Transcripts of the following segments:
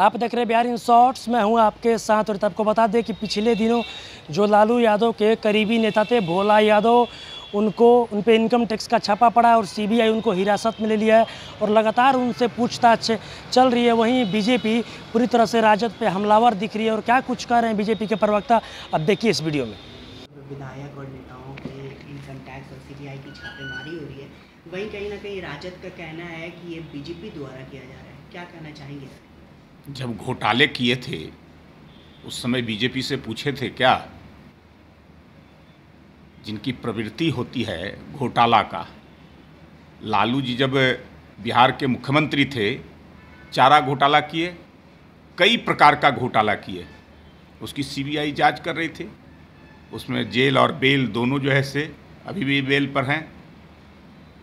आप देख रहे हैं बिहार इन शॉर्ट्स, मैं हूं आपके साथ। और आपको बता दें कि पिछले दिनों जो लालू यादव के करीबी नेता थे भोला यादव, उन पे इनकम टैक्स का छापा पड़ा और सीबीआई उनको हिरासत में ले लिया है और लगातार उनसे पूछताछ चल रही है। वहीं बीजेपी पूरी तरह से राजद पे हमलावर दिख रही है और क्या कुछ कर रहे हैं बीजेपी के प्रवक्ता, अब देखिए इस वीडियो में। विधायक और नेताओं के इनकम टैक्स और सीबीआई की छापेमारी हो रही है, वहीं कहीं ना कहीं राजद का कहना है कि ये बीजेपी द्वारा किया जा रहा है, क्या कहना चाहेंगे? जब घोटाले किए थे उस समय बीजेपी से पूछे थे क्या? जिनकी प्रवृत्ति होती है घोटाला का, लालू जी जब बिहार के मुख्यमंत्री थे चारा घोटाला किए, कई प्रकार का घोटाला किए, उसकी सीबीआई जांच कर रही थी। उसमें जेल और बेल दोनों जो है से अभी भी बेल पर हैं।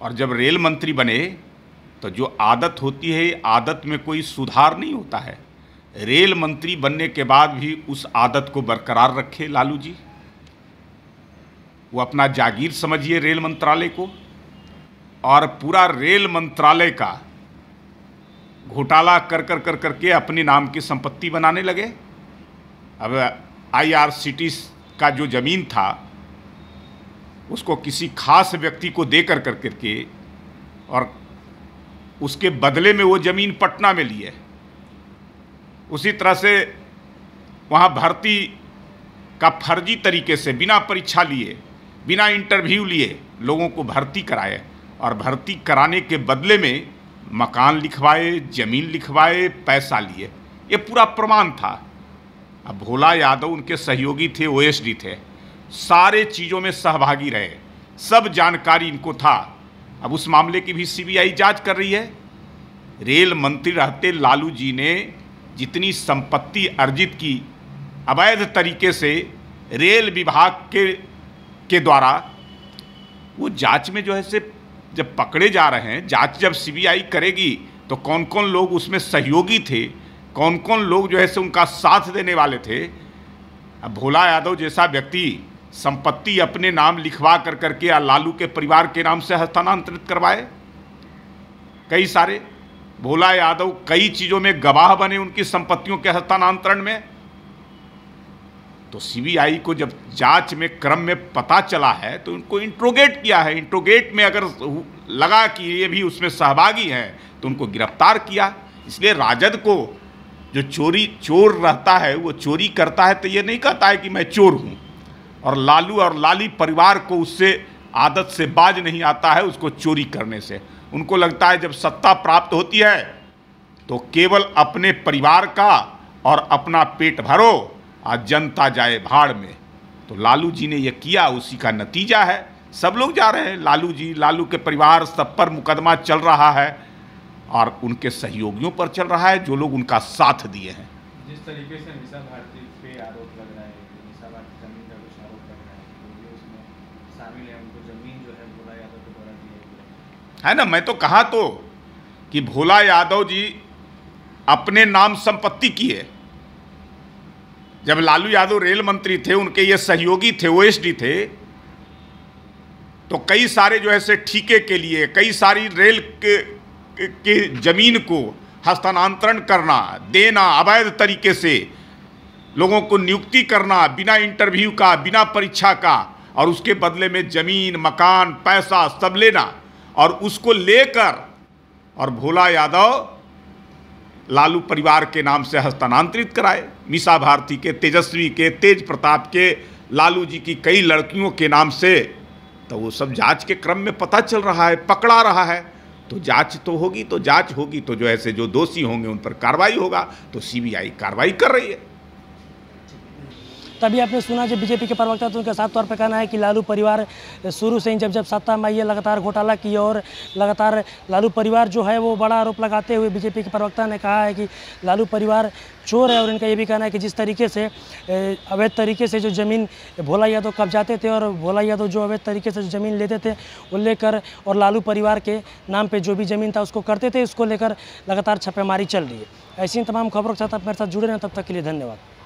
और जब रेल मंत्री बने तो जो आदत होती है, आदत में कोई सुधार नहीं होता है। रेल मंत्री बनने के बाद भी उस आदत को बरकरार रखे लालू जी। वो अपना जागीर समझिए रेल मंत्रालय को, और पूरा रेल मंत्रालय का घोटाला कर करके अपने नाम की संपत्ति बनाने लगे। अब आईआरसीटीसी का जो ज़मीन था उसको किसी खास व्यक्ति को दे करके और उसके बदले में वो ज़मीन पटना में लिए। उसी तरह से वहाँ भर्ती का फर्जी तरीके से बिना परीक्षा लिए, बिना इंटरव्यू लिए लोगों को भर्ती कराए और भर्ती कराने के बदले में मकान लिखवाए, ज़मीन लिखवाए, पैसा लिए। ये पूरा प्रमाण था। अब भोला यादव उनके सहयोगी थे, ओएसडी थे, सारे चीज़ों में सहभागी रहे, सब जानकारी इनको था। अब उस मामले की भी सीबीआई जांच कर रही है। रेल मंत्री रहते लालू जी ने जितनी संपत्ति अर्जित की अवैध तरीके से रेल विभाग के द्वारा, वो जांच में जो है से जब पकड़े जा रहे हैं, जांच जब सीबीआई करेगी तो कौन कौन लोग उसमें सहयोगी थे, कौन कौन लोग जो है से उनका साथ देने वाले थे। अब भोला यादव जैसा व्यक्ति संपत्ति अपने नाम लिखवा करके या लालू के परिवार के नाम से हस्तांतरित करवाए, कई सारे भोला यादव कई चीज़ों में गवाह बने उनकी संपत्तियों के हस्तांतरण में। तो सीबीआई को जब जांच में क्रम में पता चला है तो उनको इंट्रोगेट किया है। इंट्रोगेट में अगर लगा कि ये भी उसमें सहभागी हैं तो उनको गिरफ्तार किया। इसलिए राजद को जो चोर रहता है, वो चोरी करता है तो ये नहीं कहता है कि मैं चोर हूँ। और लालू और लाली परिवार को उससे आदत से बाज नहीं आता है, उसको चोरी करने से। उनको लगता है जब सत्ता प्राप्त होती है तो केवल अपने परिवार का और अपना पेट भरो और जनता जाए भाड़ में। तो लालू जी ने ये किया, उसी का नतीजा है। सब लोग जा रहे हैं, लालू जी, लालू के परिवार, सब पर मुकदमा चल रहा है और उनके सहयोगियों पर चल रहा है जो लोग उनका साथ दिए हैं। जिस तरीके से मीसा भारती पे आरोप लग रहा है, मीसा भारती जमीन का कुछ आरोप लग रहा है तो उसमें शामिल है, उनको जमीन जो है भोला यादव के द्वारा दी है ना। मैं तो कहा तो कि भोला यादव जी अपने नाम संपत्ति की है। जब लालू यादव रेल मंत्री थे, उनके ये सहयोगी थे, ओएसडी थे, तो कई सारे जो है से ठेके के लिए, कई सारी रेल के जमीन को हस्तांतरण करना, देना, अवैध तरीके से लोगों को नियुक्ति करना बिना इंटरव्यू का, बिना परीक्षा का, और उसके बदले में जमीन, मकान, पैसा सब लेना। और उसको लेकर और भोला यादव लालू परिवार के नाम से हस्तांतरित कराए, मीसा भारती के, तेजस्वी के, तेज प्रताप के, लालू जी की कई लड़कियों के नाम से। तो वो सब जांच के क्रम में पता चल रहा है, पकड़ा रहा है। तो जांच तो होगी, तो जांच होगी तो जो ऐसे जो दोषी होंगे उन पर कार्रवाई होगा। तो सीबीआई कार्रवाई कर रही है। तभी आपने सुना जब बीजेपी के प्रवक्ता तो उनका साफ तौर पर कहना है कि लालू परिवार शुरू से ही जब सत्ता में आई है लगातार घोटाला किया और लगातार लालू परिवार जो है वो बड़ा आरोप लगाते हुए बीजेपी के प्रवक्ता ने कहा है कि लालू परिवार चोर है। और इनका ये भी कहना है कि जिस तरीके से अवैध तरीके से जो ज़मीन भोला यादव कब्जाते थे और भोला यादव जो अवैध तरीके से जो ज़मीन लेते थे वो लेकर और लालू परिवार के नाम पर जो भी ज़मीन था उसको करते थे, इसको लेकर लगातार छापेमारी चल रही है। ऐसी तमाम खबरों के साथ आप मेरे साथ जुड़े रहें, तब तक के लिए धन्यवाद।